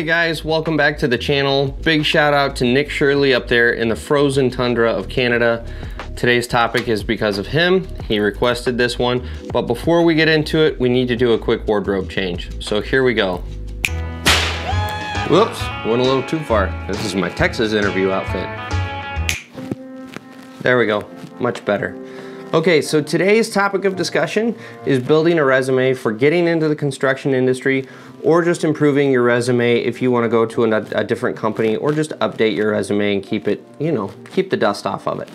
Hey guys, welcome back to the channel. Big shout out to Nick Shirley up there in the frozen tundra of Canada. Today's topic is because of him. He requested this one, but before we get into it, we need to do a quick wardrobe change. So here we go. Whoops, went a little too far. This is my Texas interview outfit. There we go, much better. Okay, so today's topic of discussion is building a resume for getting into the construction industry or just improving your resume if you want to go to a different company or just update your resume and keep it, you know, keep the dust off of it.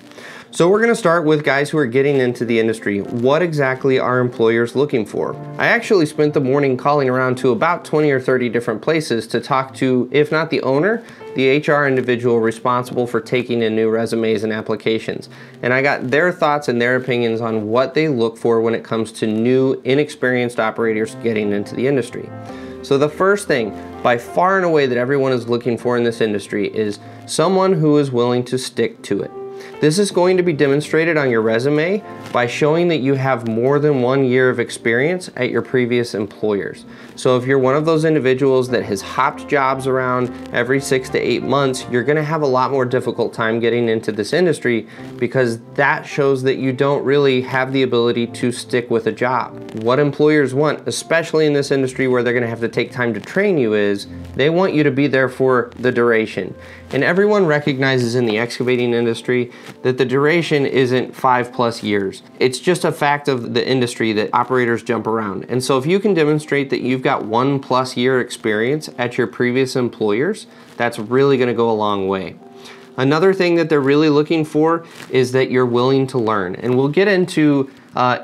So we're going to start with guys who are getting into the industry. What exactly are employers looking for? I actually spent the morning calling around to about 20 or 30 different places to talk to, if not the owner, the HR individual responsible for taking in new resumes and applications. And I got their thoughts and their opinions on what they look for when it comes to new, inexperienced operators getting into the industry. So the first thing, by far and away, that everyone is looking for in this industry is someone who is willing to stick to it. This is going to be demonstrated on your resume by showing that you have more than 1 year of experience at your previous employers. So if you're one of those individuals that has hopped jobs around every 6 to 8 months, you're going to have a lot more difficult time getting into this industry because that shows that you don't really have the ability to stick with a job. What employers want, especially in this industry where they're going to have to take time to train you, is they want you to be there for the duration. And everyone recognizes in the excavating industry that the duration isn't 5+ years. It's just a fact of the industry that operators jump around. And so if you can demonstrate that you've got 1+ year experience at your previous employers, that's really going to go a long way. Another thing that they're really looking for is that you're willing to learn. And we'll get into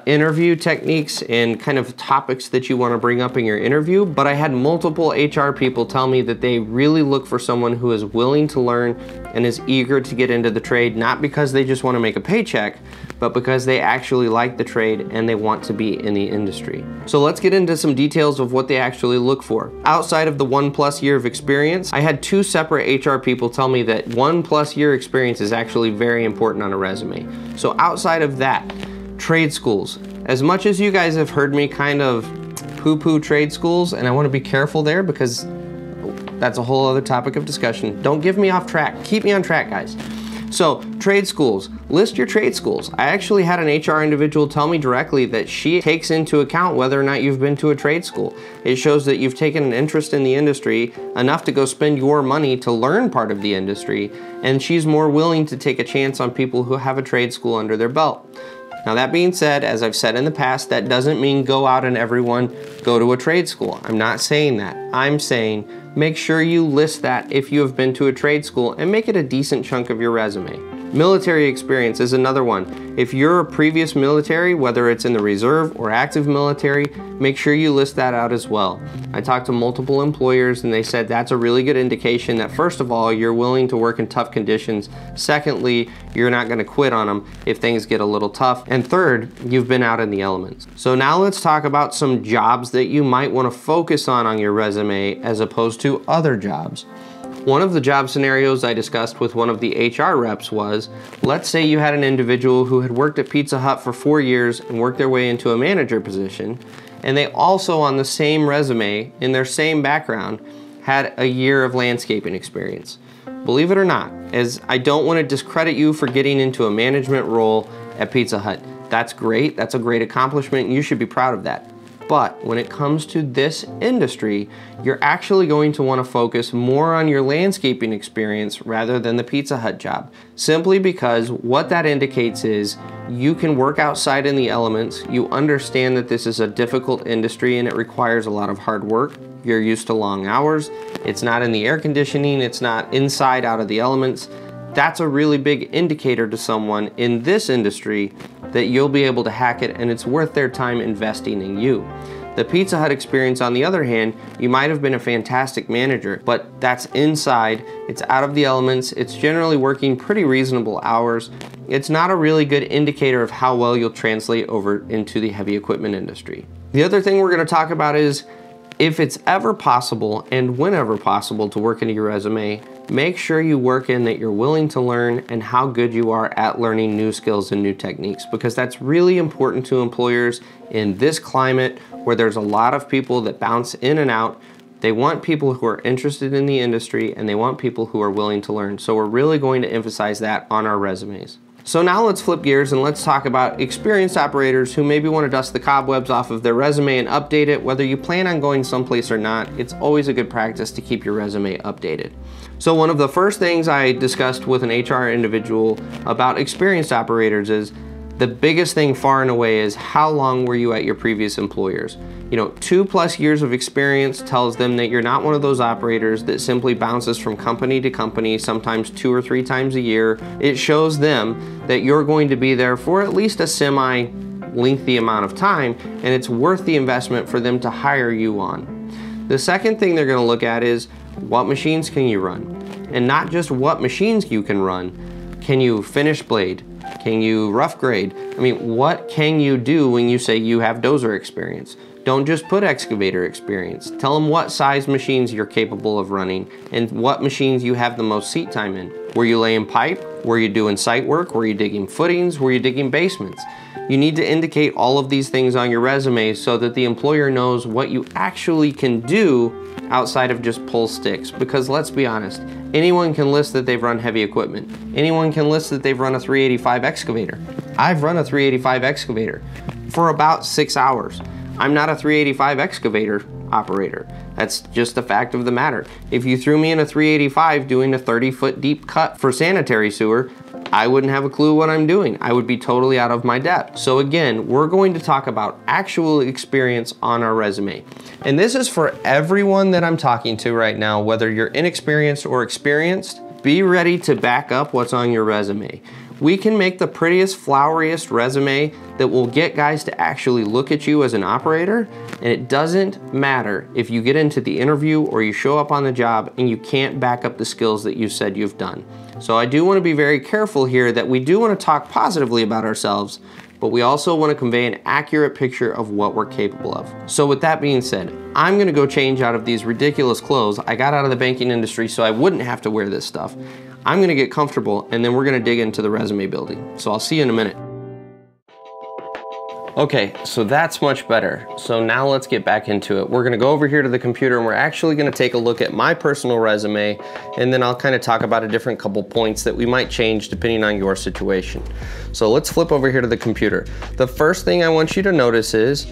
interview techniques and kind of topics that you want to bring up in your interview, but I had multiple HR people tell me that they really look for someone who is willing to learn and is eager to get into the trade, not because they just want to make a paycheck, but because they actually like the trade and they want to be in the industry. So let's get into some details of what they actually look for. Outside of the 1+ year of experience, I had two separate HR people tell me that 1+ year experience is actually very important on a resume. So outside of that, trade schools. As much as you guys have heard me kind of poo-poo trade schools, and I want to be careful there because that's a whole other topic of discussion. Don't give me off track. Keep me on track, guys. So trade schools, list your trade schools. I actually had an HR individual tell me directly that she takes into account whether or not you've been to a trade school. It shows that you've taken an interest in the industry enough to go spend your money to learn part of the industry, and she's more willing to take a chance on people who have a trade school under their belt. Now that being said, as I've said in the past, that doesn't mean go out and everyone go to a trade school. I'm not saying that. I'm saying make sure you list that if you have been to a trade school and make it a decent chunk of your resume. Military experience is another one. If you're a previous military, whether it's in the reserve or active military, make sure you list that out as well. I talked to multiple employers and they said that's a really good indication that, first of all, you're willing to work in tough conditions. Secondly, you're not going to quit on them if things get a little tough. And third, you've been out in the elements. So now let's talk about some jobs that you might want to focus on your resume as opposed to other jobs. One of the job scenarios I discussed with one of the HR reps was, let's say you had an individual who had worked at Pizza Hut for 4 years and worked their way into a manager position, and they also on the same resume, in their same background, had a year of landscaping experience. Believe it or not, as I don't want to discredit you for getting into a management role at Pizza Hut. That's great, that's a great accomplishment, and you should be proud of that. But when it comes to this industry, you're actually going to want to focus more on your landscaping experience rather than the Pizza Hut job, simply because what that indicates is you can work outside in the elements, you understand that this is a difficult industry and it requires a lot of hard work, you're used to long hours, it's not in the air conditioning, it's not inside out of the elements. That's a really big indicator to someone in this industry that you'll be able to hack it and it's worth their time investing in you. The Pizza Hut experience, on the other hand, you might have been a fantastic manager, but that's inside, it's out of the elements, it's generally working pretty reasonable hours. It's not a really good indicator of how well you'll translate over into the heavy equipment industry. The other thing we're going to talk about is if it's ever possible and whenever possible to work into your resume, make sure you work in that you're willing to learn and how good you are at learning new skills and new techniques, because that's really important to employers in this climate where there's a lot of people that bounce in and out They want people who are interested in the industry, and they want people who are willing to learn. So we're really going to emphasize that on our resumes. So now let's flip gears and let's talk about experienced operators who maybe want to dust the cobwebs off of their resume and update it. Whether you plan on going someplace or not, it's always a good practice to keep your resume updated. So one of the first things I discussed with an HR individual about experienced operators is the biggest thing far and away is how long were you at your previous employers? You know, 2+ years of experience tells them that you're not one of those operators that simply bounces from company to company, sometimes 2 or 3 times a year. It shows them that you're going to be there for at least a semi-lengthy amount of time, and it's worth the investment for them to hire you on. The second thing they're gonna look at is what machines can you run? And not just what machines you can run. Can you finish blade? Can you rough grade? I mean, what can you do when you say you have dozer experience? Don't just put excavator experience. Tell them what size machines you're capable of running and what machines you have the most seat time in. Were you laying pipe? Were you doing site work? Were you digging footings? Were you digging basements? You need to indicate all of these things on your resume so that the employer knows what you actually can do outside of just pull sticks. Because let's be honest, anyone can list that they've run heavy equipment. Anyone can list that they've run a 385 excavator. I've run a 385 excavator for about 6 hours. I'm not a 385 excavator operator. That's just the fact of the matter. If you threw me in a 385 doing a 30-foot deep cut for sanitary sewer, I wouldn't have a clue what I'm doing. I would be totally out of my depth. So again, we're going to talk about actual experience on our resume. And this is for everyone that I'm talking to right now, whether you're inexperienced or experienced, be ready to back up what's on your resume. We can make the prettiest, floweriest resume that will get guys to actually look at you as an operator, and it doesn't matter if you get into the interview or you show up on the job and you can't back up the skills that you said you've done. So I do want to be very careful here that we do want to talk positively about ourselves, but we also want to convey an accurate picture of what we're capable of. So with that being said, I'm gonna go change out of these ridiculous clothes. I got out of the banking industry so I wouldn't have to wear this stuff. I'm gonna get comfortable and then we're gonna dig into the resume building. So I'll see you in a minute. Okay, so that's much better. So now let's get back into it. We're gonna go over here to the computer and we're actually gonna take a look at my personal resume, and then I'll kind of talk about a different couple points that we might change depending on your situation. So let's flip over here to the computer. The first thing I want you to notice is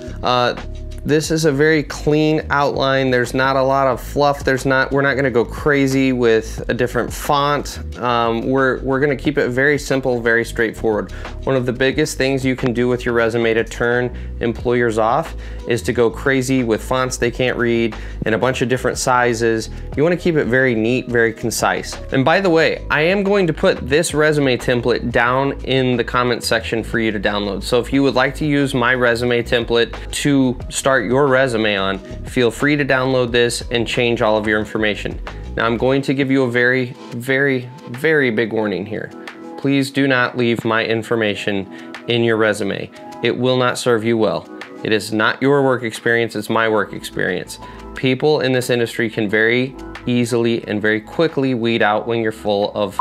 this is a very clean outline. There's not a lot of fluff. We're not gonna go crazy with a different font. We're gonna keep it very simple, very straightforward. One of the biggest things you can do with your resume to turn employers off is to go crazy with fonts they can't read and a bunch of different sizes. You wanna keep it very neat, very concise. And by the way, I am going to put this resume template down in the comment section for you to download. So if you would like to use my resume template to start your resume on, feel free to download this and change all of your information. Now I'm going to give you a very, very, very big warning here. Please do not leave my information in your resume. It will not serve you well. It is not your work experience, it's my work experience. People in this industry can very easily and very quickly weed out when you're full of.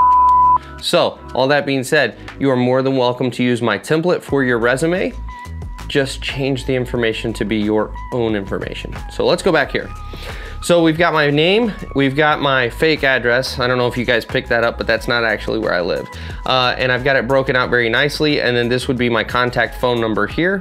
So all that being said, you are more than welcome to use my template for your resume. Just change the information to be your own information. So let's go back here. So we've got my name, we've got my fake address. I don't know if you guys picked that up, but that's not actually where I live. And I've got it broken out very nicely. And then this would be my contact phone number here.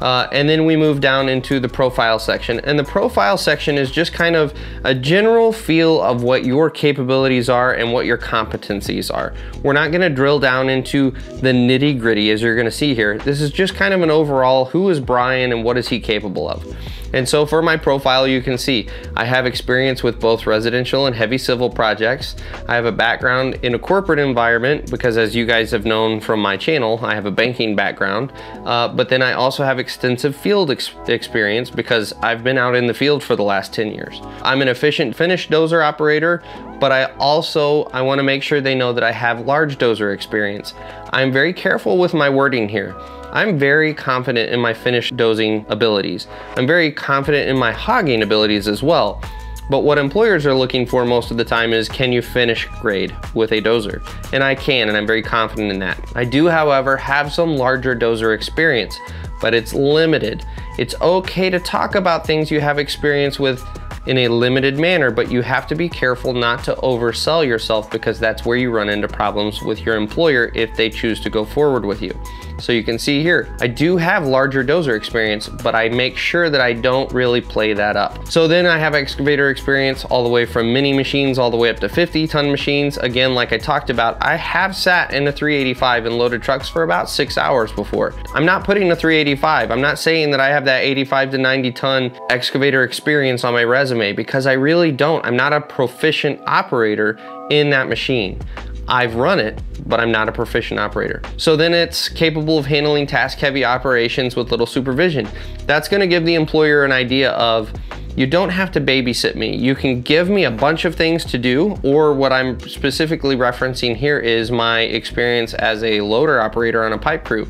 And then we move down into the profile section. And the profile section is just kind of a general feel of what your capabilities are and what your competencies are. We're not gonna drill down into the nitty gritty as you're gonna see here. This is just kind of an overall, who is Brian and what is he capable of? And so for my profile, you can see I have experience with both residential and heavy civil projects. I have a background in a corporate environment because, as you guys have known from my channel, I have a banking background. But then I also have extensive field experience because I've been out in the field for the last 10 years. I'm an efficient finish dozer operator, but I want to make sure they know that I have large dozer experience. I'm very careful with my wording here. I'm very confident in my finish dozing abilities. I'm very confident in my hogging abilities as well. But what employers are looking for most of the time is, can you finish grade with a dozer? And I can, and I'm very confident in that. I do, however, have some larger dozer experience, but it's limited. It's okay to talk about things you have experience with in a limited manner, but you have to be careful not to oversell yourself, because that's where you run into problems with your employer if they choose to go forward with you. So you can see here, I do have larger dozer experience, but I make sure that I don't really play that up. So then I have excavator experience all the way from mini machines all the way up to 50-ton machines. Again, like I talked about, I have sat in a 385 and loaded trucks for about 6 hours before. I'm not putting a 385. I'm not saying that I have that 85 to 90-ton excavator experience on my resume, because I really don't. I'm not a proficient operator in that machine. I've run it, but I'm not a proficient operator. So then it's capable of handling task-heavy operations with little supervision. That's gonna give the employer an idea of, you don't have to babysit me. You can give me a bunch of things to do, or what I'm specifically referencing here is my experience as a loader operator on a pipe crew.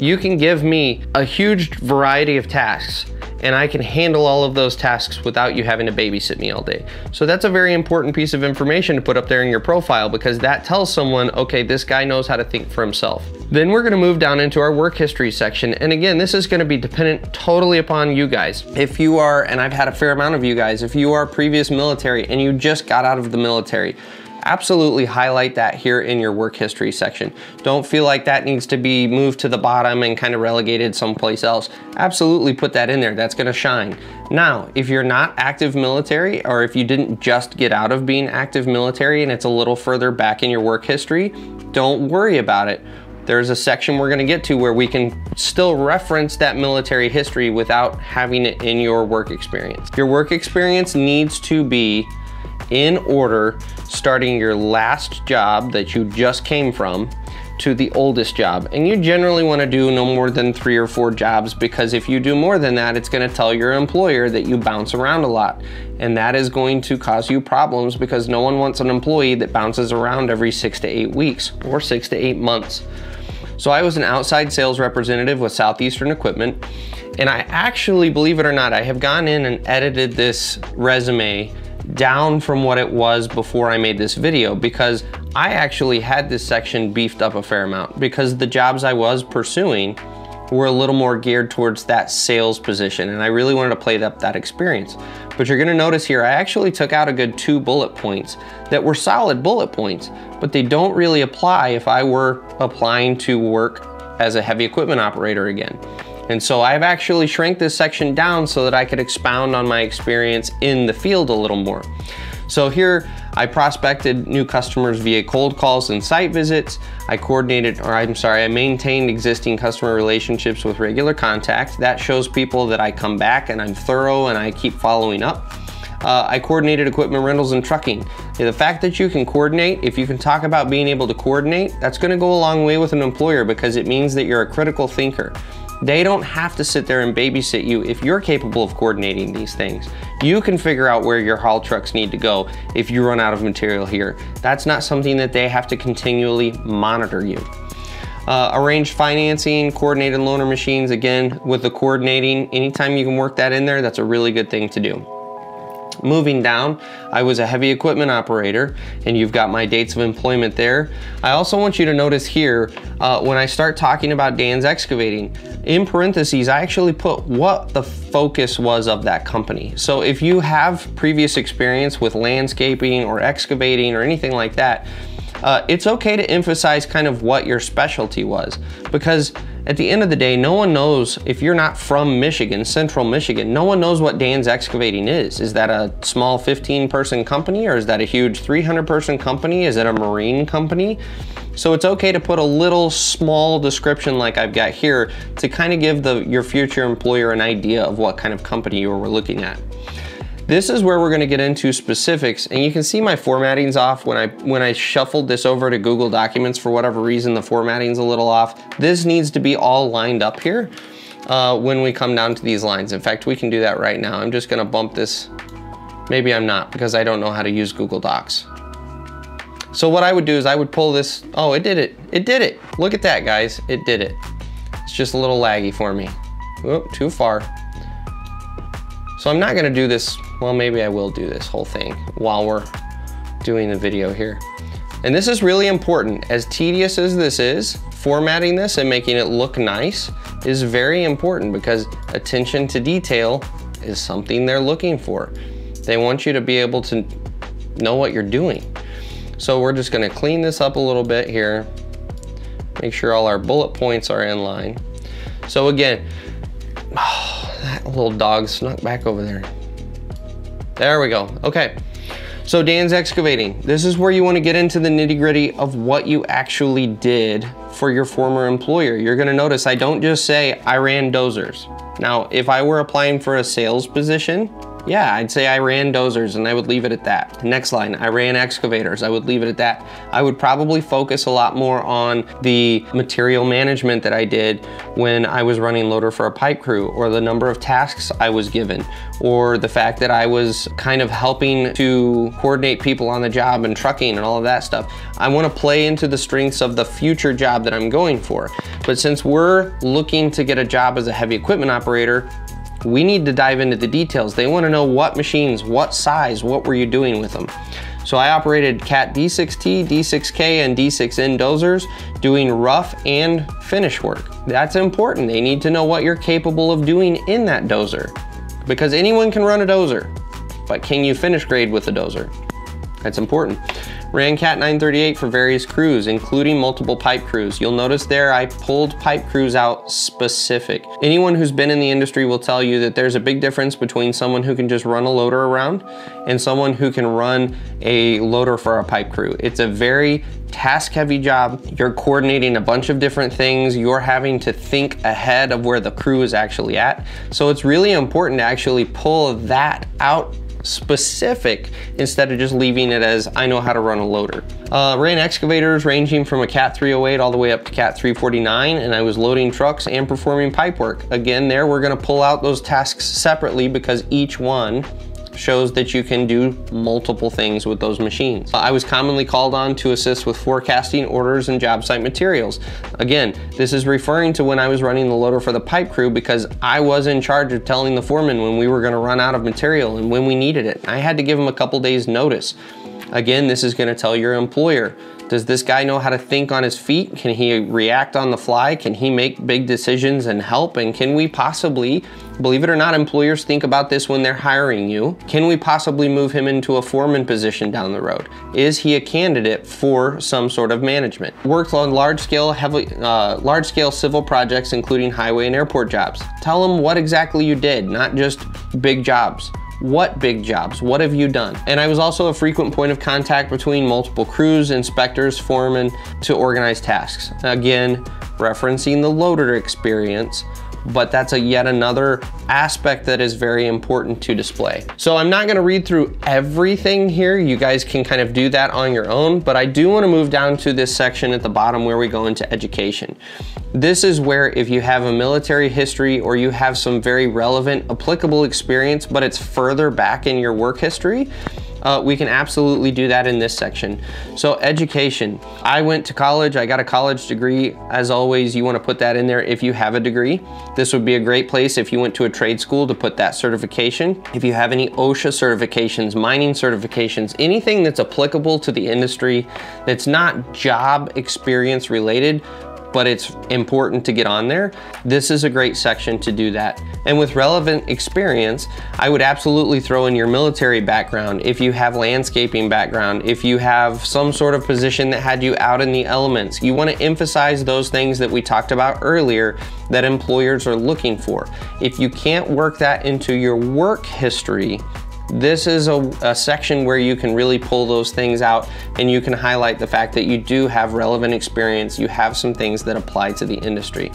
You can give me a huge variety of tasks, and I can handle all of those tasks without you having to babysit me all day. So that's a very important piece of information to put up there in your profile, because that tells someone, okay, this guy knows how to think for himself. Then we're gonna move down into our work history section. And again, this is gonna be dependent totally upon you guys. If you are, and I've had a fair amount of you guys, if you are previous military and you just got out of the military, absolutely highlight that here in your work history section. Don't feel like that needs to be moved to the bottom and kind of relegated someplace else. Absolutely put that in there, that's gonna shine. Now, if you're not active military, or if you didn't just get out of being active military and it's a little further back in your work history, don't worry about it. There's a section we're gonna get to where we can still reference that military history without having it in your work experience. Your work experience needs to be in order, starting your last job that you just came from to the oldest job. And you generally wanna do no more than 3 or 4 jobs, because if you do more than that, it's gonna tell your employer that you bounce around a lot. And that is going to cause you problems, because no one wants an employee that bounces around every 6 to 8 weeks or 6 to 8 months. So I was an outside sales representative with Southeastern Equipment. And I actually, believe it or not, I have gone in and edited this resume down from what it was before I made this video, because I actually had this section beefed up a fair amount, because the jobs I was pursuing were a little more geared towards that sales position, and I really wanted to play up that experience. But you're gonna notice here, I actually took out a good 2 bullet points that were solid bullet points, but they don't really apply if I were applying to work as a heavy equipment operator again. And so I've actually shrank this section down so that I could expound on my experience in the field a little more. So here I prospected new customers via cold calls and site visits. I maintained existing customer relationships with regular contact. That shows people that I come back and I'm thorough and I keep following up. I coordinated equipment rentals and trucking. The fact that you can coordinate, if you can talk about being able to coordinate, that's gonna go a long way with an employer, because it means that you're a critical thinker. They don't have to sit there and babysit you if you're capable of coordinating these things. You can figure out where your haul trucks need to go if you run out of material here. That's not something that they have to continually monitor you. Arranged financing, coordinated loaner machines. Again, with the coordinating, anytime you can work that in there, that's a really good thing to do. Moving down, I was a heavy equipment operator, and you've got my dates of employment there. I also want you to notice here, when I start talking about Dan's Excavating, in parentheses, I actually put what the focus was of that company. So if you have previous experience with landscaping or excavating or anything like that, it's okay to emphasize kind of what your specialty was, because at the end of the day, no one knows, if you're not from Michigan, central Michigan, no one knows what Dan's Excavating is. Is that a small 15-person company, or is that a huge 300-person company? Is it a marine company? So it's okay to put a little small description like I've got here to kind of give your future employer an idea of what kind of company you were looking at. This is where we're gonna get into specifics, and you can see my formatting's off. When I shuffled this over to Google Documents, for whatever reason, the formatting's a little off. This needs to be all lined up here when we come down to these lines. In fact, we can do that right now. I'm just gonna bump this. Maybe I'm not, because I don't know how to use Google Docs. So what I would do is I would pull this. Oh, it did it. It did it. Look at that, guys. It did it. It's just a little laggy for me. Oh, too far. So I'm not gonna do this. Well, maybe I will do this whole thing while we're doing the video here. And this is really important. As tedious as this is, formatting this and making it look nice is very important, because attention to detail is something they're looking for. They want you to be able to know what you're doing. So we're just gonna clean this up a little bit here. Make sure all our bullet points are in line. So again, oh, that little dog snuck back over there. There we go, okay. So Dan's Excavating. This is where you wanna get into the nitty gritty of what you actually did for your former employer. You're gonna notice I don't just say I ran dozers. Now, if I were applying for a sales position, yeah, I'd say I ran dozers and I would leave it at that. Next line, I ran excavators, I would leave it at that. I would probably focus a lot more on the material management that I did when I was running loader for a pipe crew, or the number of tasks I was given, or the fact that I was kind of helping to coordinate people on the job and trucking and all of that stuff. I wanna play into the strengths of the future job that I'm going for. But since we're looking to get a job as a heavy equipment operator, we need to dive into the details. They want to know what machines, what size, what were you doing with them. So I operated Cat D6T, D6K, and D6N dozers, doing rough and finish work. That's important. They need to know what you're capable of doing in that dozer, because anyone can run a dozer, but can you finish grade with a dozer? That's important. Ran Cat 938 for various crews, including multiple pipe crews. You'll notice there I pulled pipe crews out specific. Anyone who's been in the industry will tell you that there's a big difference between someone who can just run a loader around and someone who can run a loader for a pipe crew. It's a very task-heavy job. You're coordinating a bunch of different things. You're having to think ahead of where the crew is actually at. So it's really important to actually pull that out specific instead of just leaving it as I know how to run a loader. Ran excavators ranging from a Cat 308 all the way up to Cat 349, and I was loading trucks and performing pipe work. Again, there we're gonna pull out those tasks separately because each one shows that you can do multiple things with those machines. I was commonly called on to assist with forecasting orders and job site materials. Again, this is referring to when I was running the loader for the pipe crew, because I was in charge of telling the foreman when we were gonna run out of material and when we needed it. I had to give him a couple days notice. Again, this is gonna tell your employer, does this guy know how to think on his feet? Can he react on the fly? Can he make big decisions and help? And can we possibly, believe it or not, employers think about this when they're hiring you. Can we possibly move him into a foreman position down the road? Is he a candidate for some sort of management? Worked on large-scale civil projects, including highway and airport jobs. Tell them what exactly you did, not just big jobs. What big jobs? What have you done? And I was also a frequent point of contact between multiple crews, inspectors, foremen to organize tasks. Again, referencing the loader experience, but that's yet another aspect that is very important to display. So I'm not gonna read through everything here. You guys can kind of do that on your own, but I do wanna move down to this section at the bottom where we go into education. This is where if you have a military history or you have some very relevant, applicable experience, but it's further back in your work history, we can absolutely do that in this section. So education, I went to college, I got a college degree. As always, you wanna put that in there if you have a degree. This would be a great place if you went to a trade school to put that certification. If you have any OSHA certifications, mining certifications, anything that's applicable to the industry that's not job experience related, but it's important to get on there. This is a great section to do that. And with relevant experience, I would absolutely throw in your military background, if you have landscaping background, if you have some sort of position that had you out in the elements. You wanna emphasize those things that we talked about earlier that employers are looking for. If you can't work that into your work history, this is a section where you can really pull those things out and you can highlight the fact that you do have relevant experience. You have some things that apply to the industry.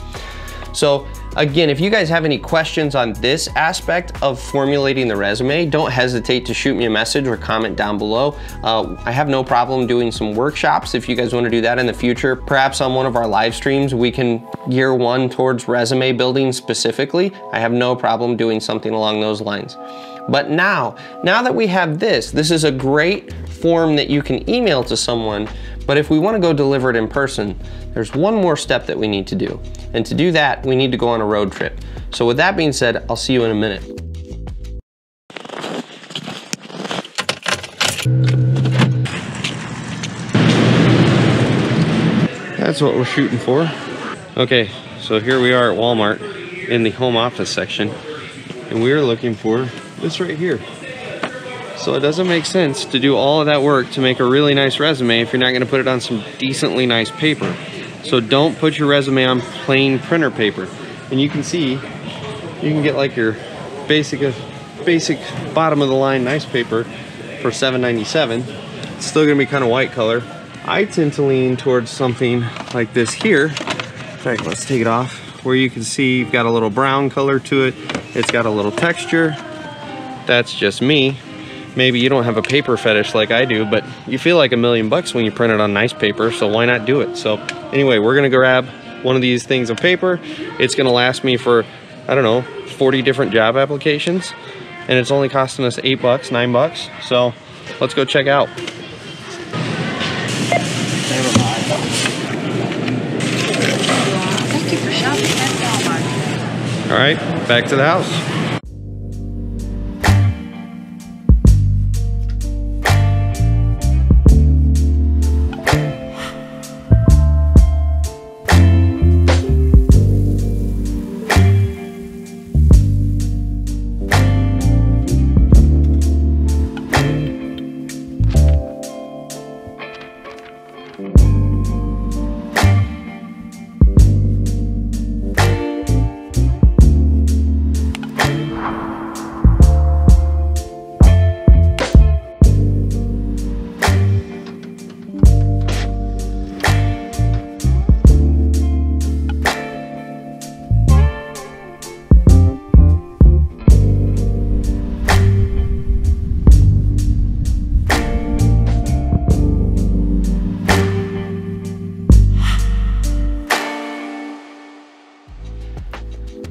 So again, if you guys have any questions on this aspect of formulating the resume, don't hesitate to shoot me a message or comment down below. I have no problem doing some workshops if you guys want to do that in the future. Perhaps on one of our live streams, we can gear one towards resume building specifically. I have no problem doing something along those lines. But now that we have this is a great form that you can email to someone, but if we wanna go deliver it in person, there's one more step that we need to do. And to do that, we need to go on a road trip. So with that being said, I'll see you in a minute. That's what we're shooting for. Okay, so here we are at Walmart in the home office section, and we're looking for this right here. So it doesn't make sense to do all of that work to make a really nice resume if you're not going to put it on some decently nice paper. So don't put your resume on plain printer paper. And you can see, you can get like your basic bottom of the line nice paper for $7.97. It's still going to be kind of white color. I tend to lean towards something like this here. In fact, let's take it off. Where you can see you've got a little brown color to it. It's got a little texture. That's just me. Maybe you don't have a paper fetish like I do, but you feel like $1,000,000 when you print it on nice paper, so why not do it? So anyway, we're gonna grab one of these things of paper. It's gonna last me for, I don't know, 40 different job applications, and it's only costing us $8, $9. So let's go check out. Thank you for shopping at Walmart. All right, back to the house.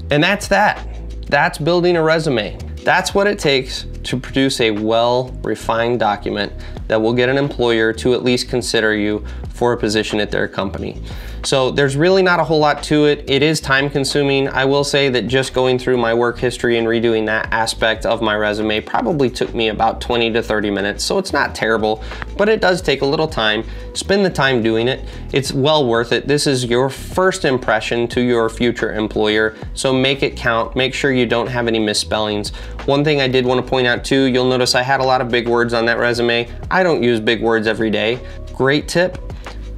And that's that. That's building a resume. That's what it takes to produce a well-refined document that will get an employer to at least consider you for a position at their company. So there's really not a whole lot to it. It is time consuming. I will say that just going through my work history and redoing that aspect of my resume probably took me about 20 to 30 minutes. So it's not terrible, but it does take a little time. Spend the time doing it. It's well worth it. This is your first impression to your future employer. So make it count. Make sure you don't have any misspellings. One thing I did want to point out too, you'll notice I had a lot of big words on that resume. I don't use big words every day. Great tip.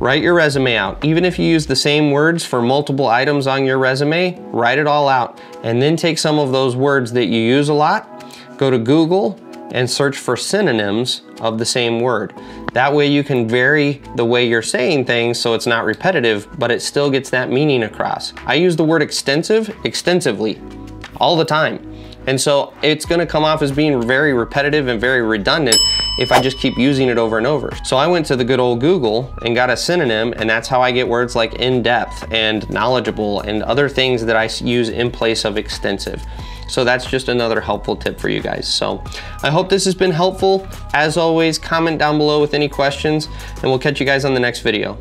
Write your resume out. Even if you use the same words for multiple items on your resume, write it all out. And then take some of those words that you use a lot, go to Google and search for synonyms of the same word. That way you can vary the way you're saying things so it's not repetitive, but it still gets that meaning across. I use the word extensive extensively all the time. And so it's gonna come off as being very repetitive and very redundant if I just keep using it over and over. So I went to the good old Google and got a synonym, and that's how I get words like in-depth and knowledgeable and other things that I use in place of extensive. So that's just another helpful tip for you guys. So I hope this has been helpful. As always, comment down below with any questions, and we'll catch you guys on the next video.